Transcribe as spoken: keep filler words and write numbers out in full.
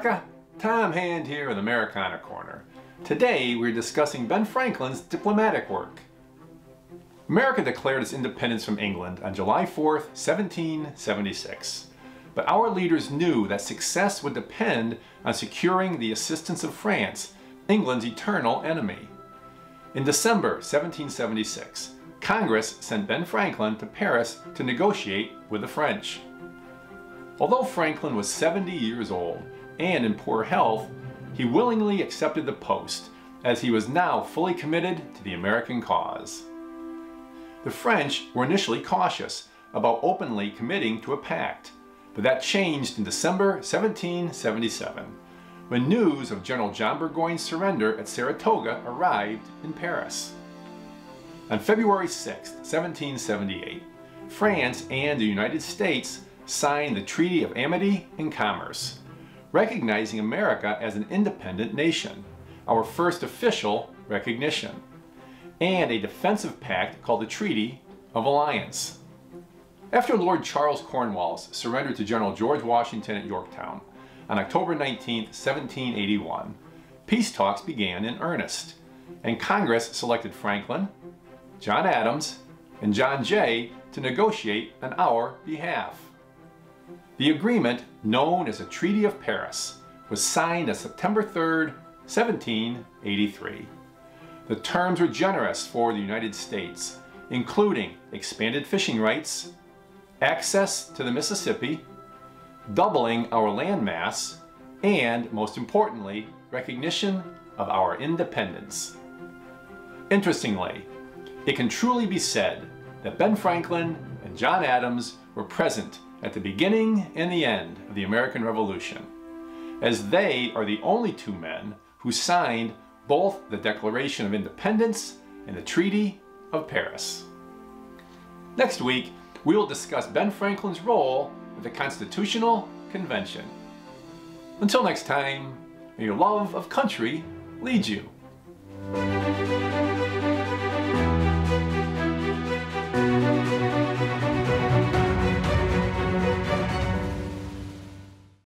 America, Tom Hand here in Americana Corner. Today we're discussing Ben Franklin's diplomatic work. America declared its independence from England on July fourth, seventeen seventy-six. But our leaders knew that success would depend on securing the assistance of France, England's eternal enemy. In December seventeen seventy-six, Congress sent Ben Franklin to Paris to negotiate with the French. Although Franklin was seventy years old and in poor health, he willingly accepted the post, as he was now fully committed to the American cause. The French were initially cautious about openly committing to a pact, but that changed in December seventeen seventy-seven, when news of General John Burgoyne's surrender at Saratoga arrived in Paris. On February sixth, seventeen seventy-eight, France and the United States signed the Treaty of Amity and Commerce, recognizing America as an independent nation, our first official recognition, and a defensive pact called the Treaty of Alliance. After Lord Charles Cornwallis surrendered to General George Washington at Yorktown on October nineteenth, seventeen eighty-one, peace talks began in earnest, and Congress selected Franklin, John Adams, and John Jay to negotiate on our behalf. The agreement, known as the Treaty of Paris, was signed on September third, seventeen eighty-three. The terms were generous for the United States, including expanded fishing rights, access to the Mississippi, doubling our land mass, and, most importantly, recognition of our independence. Interestingly, it can truly be said that Ben Franklin and John Adams were present at the beginning and the end of the American Revolution, as they are the only two men who signed both the Declaration of Independence and the Treaty of Paris. Next week, we will discuss Ben Franklin's role at the Constitutional Convention. Until next time, may your love of country lead you.